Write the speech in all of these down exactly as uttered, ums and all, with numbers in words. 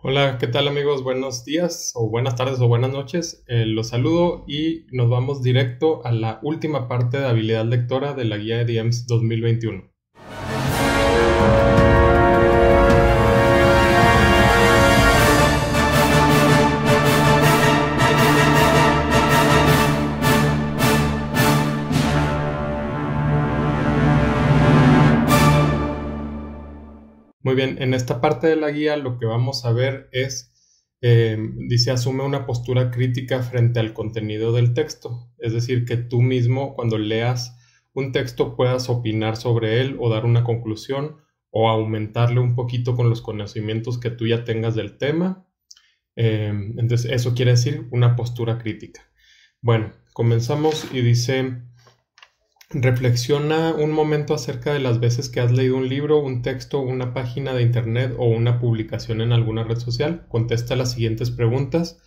Hola, ¿qué tal amigos? Buenos días o buenas tardes o buenas noches. Eh, los saludo y nos vamos directo a la última parte de habilidad lectora de la guía EDIEMS dos mil veintiuno. Muy bien, en esta parte de la guía lo que vamos a ver es, eh, dice, asume una postura crítica frente al contenido del texto. Es decir, que tú mismo cuando leas un texto puedas opinar sobre él o dar una conclusión o aumentarle un poquito con los conocimientos que tú ya tengas del tema. Eh, entonces, eso quiere decir una postura crítica. Bueno, comenzamos y dice... Reflexiona un momento acerca de las veces que has leído un libro, un texto, una página de internet o una publicación en alguna red social. Contesta las siguientes preguntas.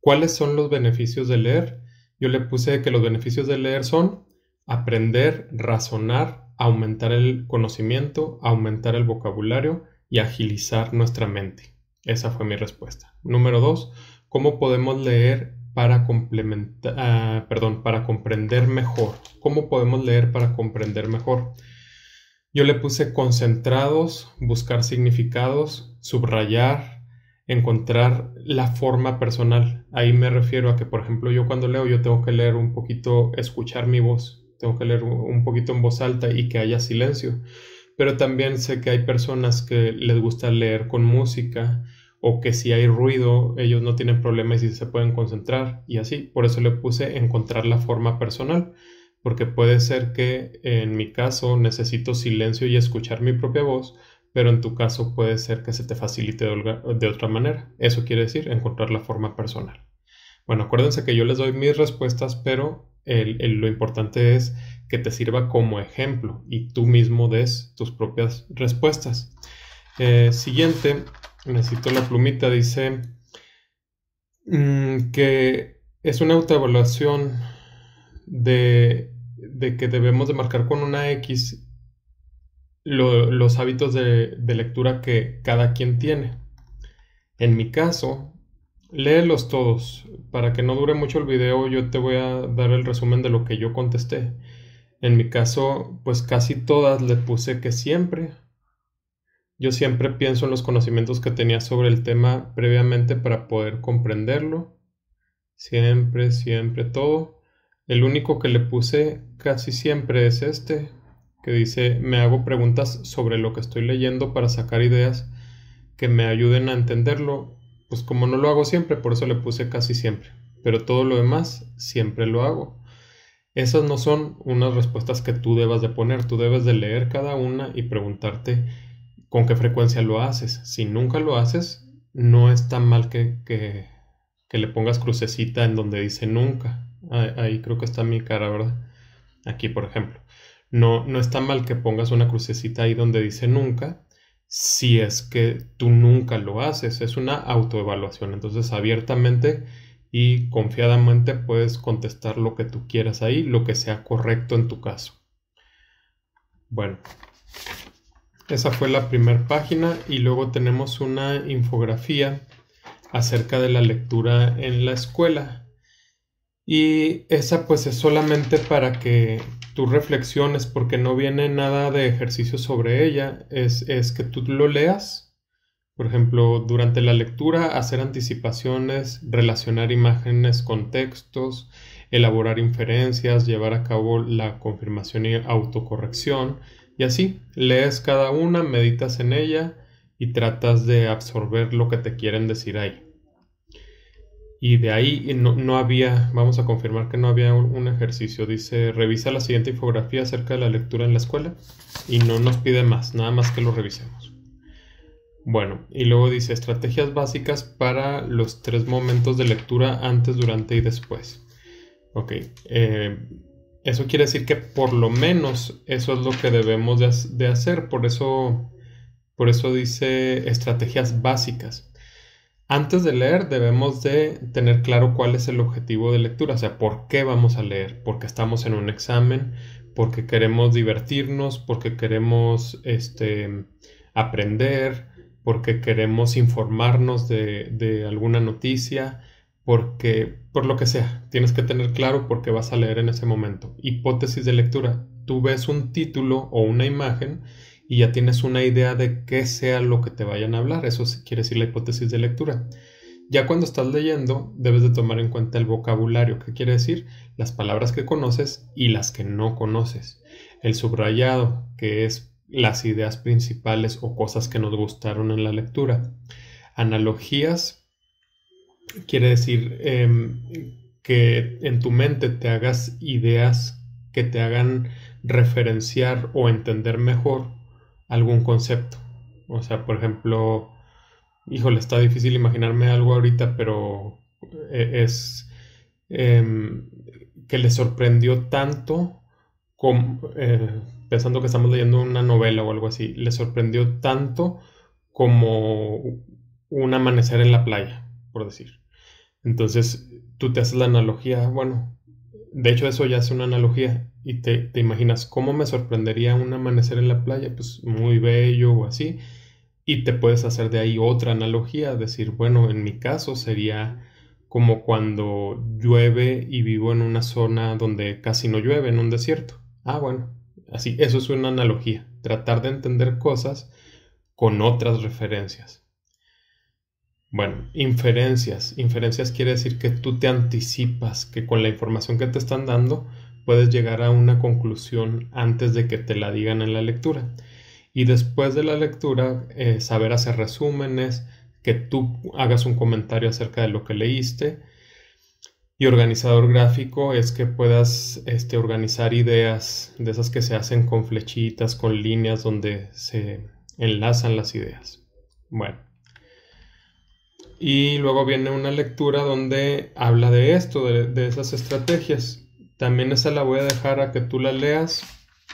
¿Cuáles son los beneficios de leer? Yo le puse que los beneficios de leer son aprender, razonar, aumentar el conocimiento, aumentar el vocabulario y agilizar nuestra mente. Esa fue mi respuesta. Número dos, ¿cómo podemos leer para complementar, uh, perdón, para comprender mejor? ¿Cómo podemos leer para comprender mejor? Yo le puse concentrados, buscar significados, subrayar, encontrar la forma personal. Ahí me refiero a que, por ejemplo, yo cuando leo, yo tengo que leer un poquito, escuchar mi voz, tengo que leer un poquito en voz alta y que haya silencio. Pero también sé que hay personas que les gusta leer con música, o que si hay ruido ellos no tienen problemas y se pueden concentrar y así. Por eso le puse encontrar la forma personal, porque puede ser que en mi caso necesito silencio y escuchar mi propia voz, pero en tu caso puede ser que se te facilite de otra manera. Eso quiere decir encontrar la forma personal. Bueno, acuérdense que yo les doy mis respuestas, pero el, el, lo importante es que te sirva como ejemplo y tú mismo des tus propias respuestas. Eh, siguiente, necesito la plumita, dice mmm, que es una autoevaluación de, de que debemos de marcar con una X lo, los hábitos de, de lectura que cada quien tiene. En mi caso, léelos todos. Para que no dure mucho el video, yo te voy a dar el resumen de lo que yo contesté. En mi caso, pues casi todas le puse que siempre. Yo siempre pienso en los conocimientos que tenía sobre el tema previamente para poder comprenderlo. Siempre, siempre todo. El único que le puse casi siempre es este, que dice, me hago preguntas sobre lo que estoy leyendo para sacar ideas que me ayuden a entenderlo. Pues como no lo hago siempre, por eso le puse casi siempre. Pero todo lo demás, siempre lo hago. Esas no son unas respuestas que tú debas de poner. Tú debes de leer cada una y preguntarte... ¿Con qué frecuencia lo haces? Si nunca lo haces, no es tan mal que, que, que le pongas crucecita en donde dice nunca. Ahí, ahí creo que está mi cara, ¿verdad? Aquí, por ejemplo. No, no está mal que pongas una crucecita ahí donde dice nunca, si es que tú nunca lo haces. Es una autoevaluación. Entonces, abiertamente y confiadamente puedes contestar lo que tú quieras ahí, lo que sea correcto en tu caso. Bueno. Esa fue la primera página y luego tenemos una infografía acerca de la lectura en la escuela. Y esa pues es solamente para que tú reflexiones porque no viene nada de ejercicio sobre ella. Es, es que tú lo leas, por ejemplo, durante la lectura, hacer anticipaciones, relacionar imágenes con textos, elaborar inferencias, llevar a cabo la confirmación y autocorrección. Y así, lees cada una, meditas en ella y tratas de absorber lo que te quieren decir ahí. Y de ahí no, no había, vamos a confirmar que no había un ejercicio. Dice, revisa la siguiente infografía acerca de la lectura en la escuela. Y no nos pide más, nada más que lo revisemos. Bueno, y luego dice, estrategias básicas para los tres momentos de lectura antes, durante y después. Ok, eh... eso quiere decir que por lo menos eso es lo que debemos de hacer. Por eso, por eso dice estrategias básicas. Antes de leer debemos de tener claro cuál es el objetivo de lectura. O sea, ¿por qué vamos a leer? Porque estamos en un examen, porque queremos divertirnos, porque queremos este, aprender, porque queremos informarnos de, de alguna noticia, porque por lo que sea, tienes que tener claro por qué vas a leer en ese momento. Hipótesis de lectura. Tú ves un título o una imagen y ya tienes una idea de qué sea lo que te vayan a hablar. Eso quiere decir la hipótesis de lectura. Ya cuando estás leyendo, debes de tomar en cuenta el vocabulario. ¿Qué quiere decir? Las palabras que conoces y las que no conoces. El subrayado, que es las ideas principales o cosas que nos gustaron en la lectura. Analogías, quiere decir eh, que en tu mente te hagas ideas que te hagan referenciar o entender mejor algún concepto. O sea, por ejemplo, híjole, está difícil imaginarme algo ahorita, pero es eh, que le sorprendió tanto, como, eh, pensando que estamos leyendo una novela o algo así, le sorprendió tanto como un amanecer en la playa, por decir. Entonces tú te haces la analogía, bueno, de hecho eso ya es una analogía, y te, te imaginas cómo me sorprendería un amanecer en la playa, pues muy bello o así, y te puedes hacer de ahí otra analogía, decir, bueno, en mi caso sería como cuando llueve y vivo en una zona donde casi no llueve, en un desierto. Ah, bueno, así, eso es una analogía, tratar de entender cosas con otras referencias. Bueno, inferencias. Inferencias quiere decir que tú te anticipas, que con la información que te están dando puedes llegar a una conclusión antes de que te la digan en la lectura. Y después de la lectura, eh, saber hacer resúmenes, que tú hagas un comentario acerca de lo que leíste. Y organizador gráfico es que puedas este, organizar ideas de esas que se hacen con flechitas, con líneas donde se enlazan las ideas. Bueno. Y luego viene una lectura donde habla de esto, de, de esas estrategias. También esa la voy a dejar a que tú la leas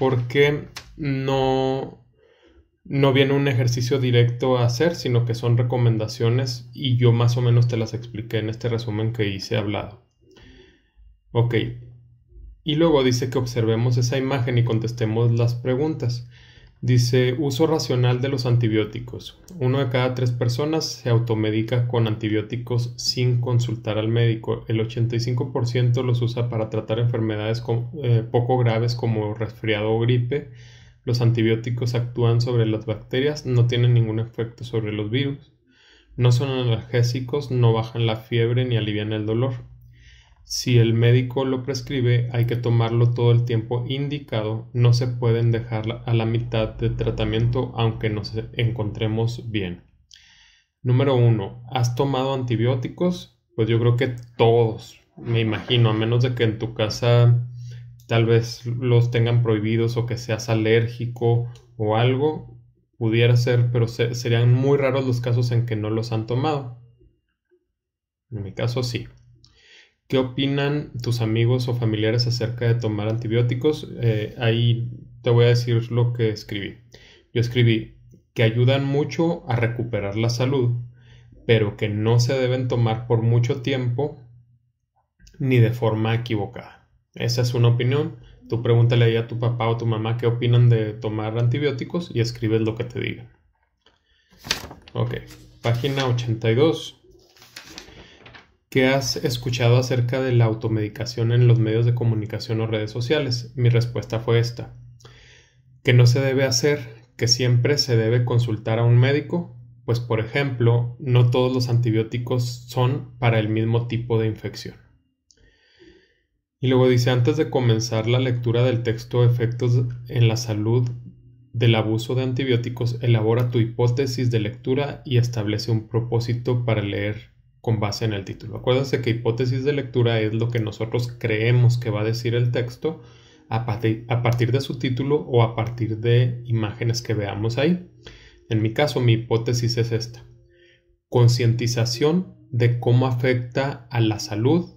porque no... no viene un ejercicio directo a hacer, sino que son recomendaciones y yo más o menos te las expliqué en este resumen que hice hablado. Ok, y luego dice que observemos esa imagen y contestemos las preguntas. Dice, uso racional de los antibióticos. Uno de cada tres personas se automedica con antibióticos sin consultar al médico. El ochenta y cinco por ciento los usa para tratar enfermedades con, eh, poco graves como resfriado o gripe. Los antibióticos actúan sobre las bacterias, no tienen ningún efecto sobre los virus. No son analgésicos, no bajan la fiebre ni alivian el dolor. Si el médico lo prescribe, hay que tomarlo todo el tiempo indicado. No se pueden dejar a la mitad de tratamiento aunque nos encontremos bien. Número uno. ¿Has tomado antibióticos? Pues yo creo que todos, me imagino, a menos de que en tu casa tal vez los tengan prohibidos o que seas alérgico o algo, pudiera ser, pero se, serían muy raros los casos en que no los han tomado. En mi caso, sí. ¿Qué opinan tus amigos o familiares acerca de tomar antibióticos? Eh, ahí te voy a decir lo que escribí. Yo escribí que ayudan mucho a recuperar la salud, pero que no se deben tomar por mucho tiempo ni de forma equivocada. Esa es una opinión. Tú pregúntale ahí a tu papá o tu mamá qué opinan de tomar antibióticos y escribes lo que te digan. Ok, página ochenta y dos. ¿Qué has escuchado acerca de la automedicación en los medios de comunicación o redes sociales? Mi respuesta fue esta. Que no se debe hacer, que siempre se debe consultar a un médico, pues por ejemplo, no todos los antibióticos son para el mismo tipo de infección. Y luego dice, antes de comenzar la lectura del texto Efectos en la salud del abuso de antibióticos, elabora tu hipótesis de lectura y establece un propósito para leer con base en el título. Acuérdense que hipótesis de lectura es lo que nosotros creemos que va a decir el texto a partir, a partir de su título o a partir de imágenes que veamos ahí. En mi caso, mi hipótesis es esta. Concientización de cómo afecta a la salud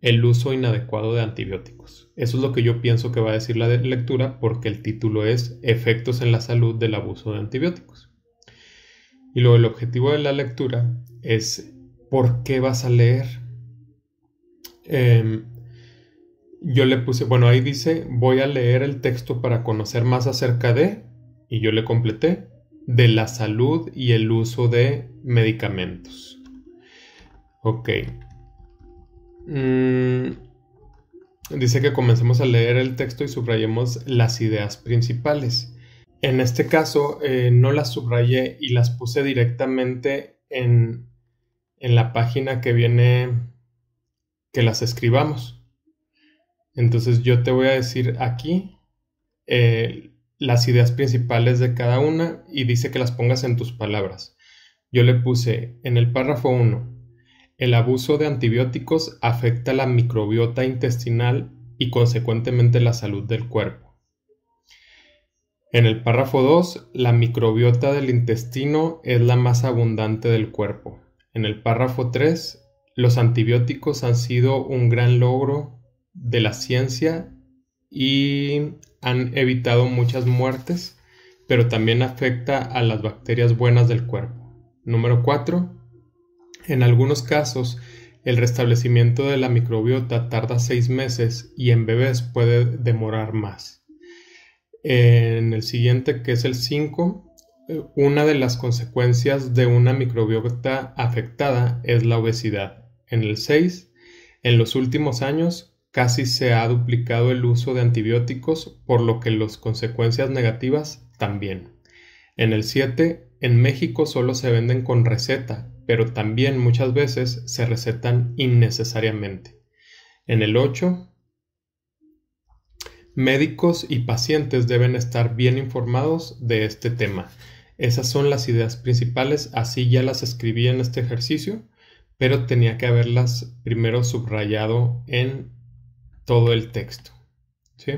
el uso inadecuado de antibióticos. Eso es lo que yo pienso que va a decir la lectura porque el título es Efectos en la salud del abuso de antibióticos. Y luego el objetivo de la lectura es ¿por qué vas a leer? Eh, yo le puse, bueno, ahí dice voy a leer el texto para conocer más acerca de, y yo le completé de la salud y el uso de medicamentos. Ok. Mm. Dice que comencemos a leer el texto y subrayemos las ideas principales. En este caso eh, no las subrayé y las puse directamente en, en la página que viene que las escribamos. Entonces yo te voy a decir aquí eh, las ideas principales de cada una y dice que las pongas en tus palabras. Yo le puse en el párrafo uno. El abuso de antibióticos afecta la microbiota intestinal y consecuentemente la salud del cuerpo. En el párrafo dos, la microbiota del intestino es la más abundante del cuerpo. En el párrafo tres, los antibióticos han sido un gran logro de la ciencia y han evitado muchas muertes, pero también afecta a las bacterias buenas del cuerpo. Número cuatro. En algunos casos, el restablecimiento de la microbiota tarda seis meses y en bebés puede demorar más. En el siguiente, que es el cinco, una de las consecuencias de una microbiota afectada es la obesidad. En el seis, en los últimos años casi se ha duplicado el uso de antibióticos, por lo que las consecuencias negativas también. En el siete, en México solo se venden con receta, pero también muchas veces se recetan innecesariamente. En el ocho, médicos y pacientes deben estar bien informados de este tema. Esas son las ideas principales, así ya las escribí en este ejercicio, pero tenía que haberlas primero subrayado en todo el texto. ¿Sí?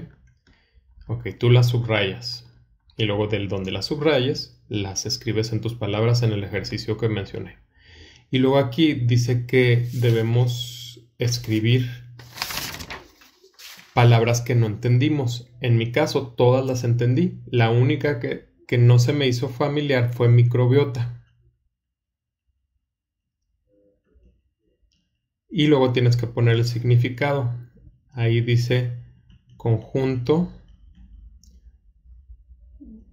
Ok, tú las subrayas. Y luego del donde las subrayes, las escribes en tus palabras en el ejercicio que mencioné. Y luego aquí dice que debemos escribir palabras que no entendimos. En mi caso, todas las entendí. La única que, que no se me hizo familiar fue microbiota. Y luego tienes que poner el significado. Ahí dice conjunto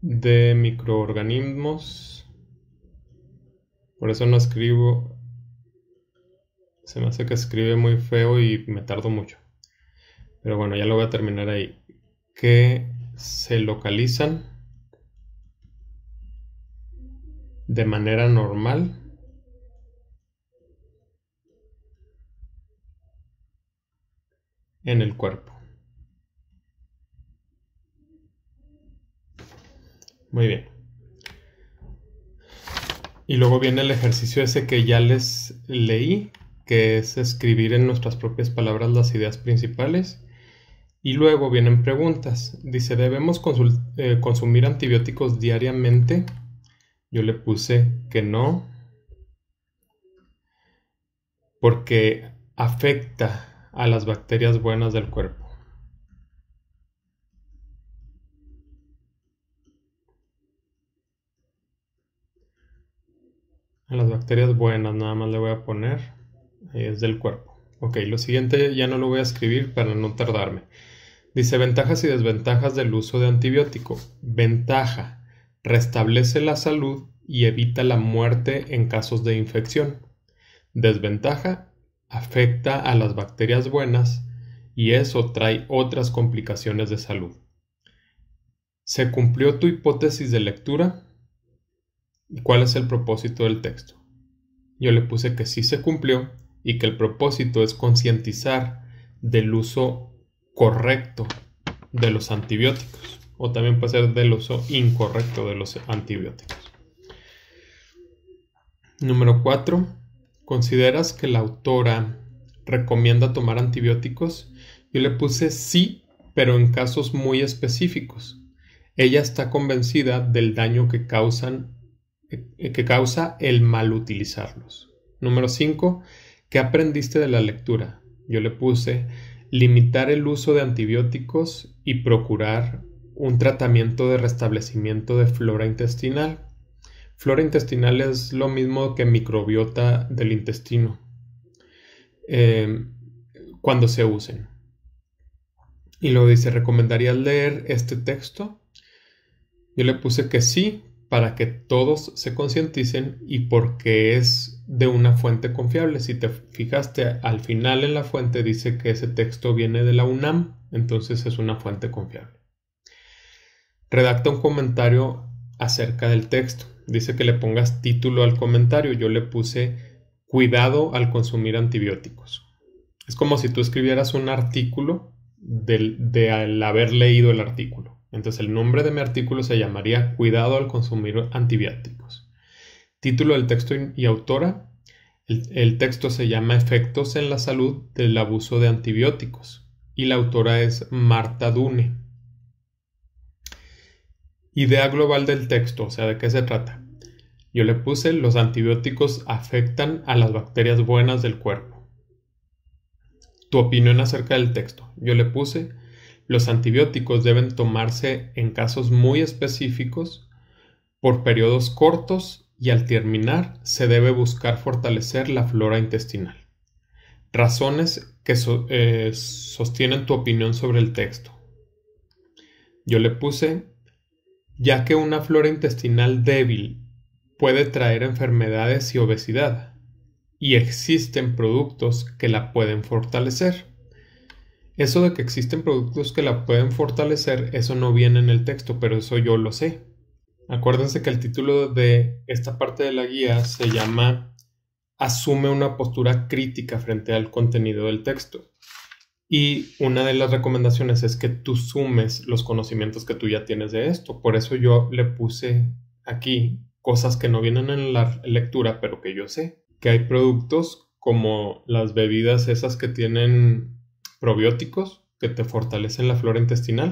de microorganismos. Por eso no escribo, se me hace que escribe muy feo y me tardo mucho. Pero bueno, ya lo voy a terminar ahí. Que se localizan de manera normal en el cuerpo. Muy bien. Y luego viene el ejercicio ese que ya les leí, que es escribir en nuestras propias palabras las ideas principales. Y luego vienen preguntas. Dice, ¿debemos eh, consumir antibióticos diariamente? Yo le puse que no, porque afecta a las bacterias buenas del cuerpo. Las bacterias buenas nada más le voy a poner, es del cuerpo. Ok, lo siguiente ya no lo voy a escribir para no tardarme. Dice ventajas y desventajas del uso de antibiótico. Ventaja, restablece la salud y evita la muerte en casos de infección. Desventaja, afecta a las bacterias buenas y eso trae otras complicaciones de salud. ¿Se cumplió tu hipótesis de lectura? ¿Cuál es el propósito del texto? Yo le puse que sí se cumplió y que el propósito es concientizar del uso correcto de los antibióticos, o también puede ser del uso incorrecto de los antibióticos. Número cuatro. ¿Consideras que la autora recomienda tomar antibióticos? Yo le puse sí, pero en casos muy específicos. Ella está convencida del daño que causan que causa el mal utilizarlos. Número cinco. ¿Qué aprendiste de la lectura? Yo le puse limitar el uso de antibióticos y procurar un tratamiento de restablecimiento de flora intestinal. Flora intestinal es lo mismo que microbiota del intestino eh, cuando se usen. Y luego dice, ¿recomendarías leer este texto? Yo le puse que sí, para que todos se concienticen y porque es de una fuente confiable. Si te fijaste, al final en la fuente dice que ese texto viene de la UNAM, entonces es una fuente confiable. Redacta un comentario acerca del texto. Dice que le pongas título al comentario. Yo le puse cuidado al consumir antibióticos. Es como si tú escribieras un artículo del, de al haber leído el artículo. Entonces el nombre de mi artículo se llamaría Cuidado al consumir antibióticos. Título del texto y autora. El, el texto se llama Efectos en la salud del abuso de antibióticos. Y la autora es Marta Dunez. Idea global del texto, o sea, ¿de qué se trata? Yo le puse los antibióticos afectan a las bacterias buenas del cuerpo. Tu opinión acerca del texto. Yo le puse... Los antibióticos deben tomarse en casos muy específicos, por periodos cortos y al terminar se debe buscar fortalecer la flora intestinal. Razones que so- eh, sostienen tu opinión sobre el texto. Yo le puse, ya que una flora intestinal débil puede traer enfermedades y obesidad, y existen productos que la pueden fortalecer. Eso de que existen productos que la pueden fortalecer, eso no viene en el texto, pero eso yo lo sé. Acuérdense que el título de esta parte de la guía se llama Asume una postura crítica frente al contenido del texto. Y una de las recomendaciones es que tú sumes los conocimientos que tú ya tienes de esto. Por eso yo le puse aquí cosas que no vienen en la lectura, pero que yo sé. Que hay productos como las bebidas esas que tienen... probióticos que te fortalecen la flora intestinal.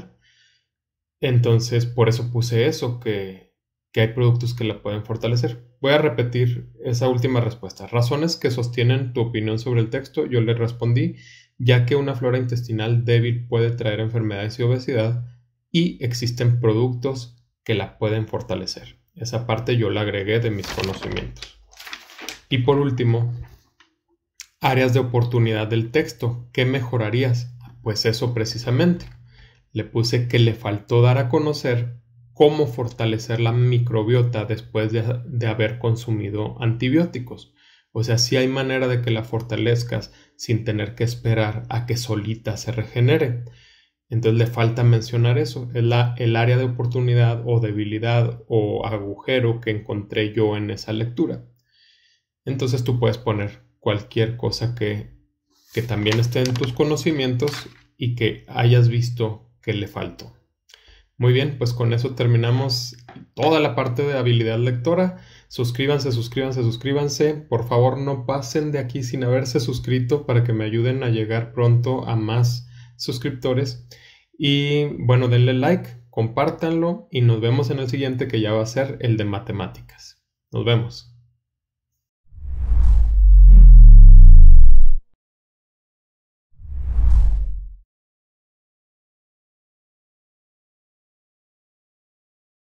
Entonces, por eso puse eso, que, que hay productos que la pueden fortalecer. Voy a repetir esa última respuesta. Razones que sostienen tu opinión sobre el texto. Yo le respondí, ya que una flora intestinal débil puede traer enfermedades y obesidad y existen productos que la pueden fortalecer. Esa parte yo la agregué de mis conocimientos. Y por último... Áreas de oportunidad del texto. ¿Qué mejorarías? Pues eso precisamente. Le puse que le faltó dar a conocer cómo fortalecer la microbiota después de, de haber consumido antibióticos. O sea, sí hay manera de que la fortalezcas sin tener que esperar a que solita se regenere. Entonces le falta mencionar eso. Es la, el área de oportunidad o debilidad o agujero que encontré yo en esa lectura. Entonces tú puedes poner... cualquier cosa que, que también esté en tus conocimientos y que hayas visto que le faltó. Muy bien, pues con eso terminamos toda la parte de habilidad lectora. Suscríbanse, suscríbanse, suscríbanse. Por favor, no pasen de aquí sin haberse suscrito para que me ayuden a llegar pronto a más suscriptores. Y bueno, denle like, compártanlo y nos vemos en el siguiente que ya va a ser el de matemáticas. Nos vemos.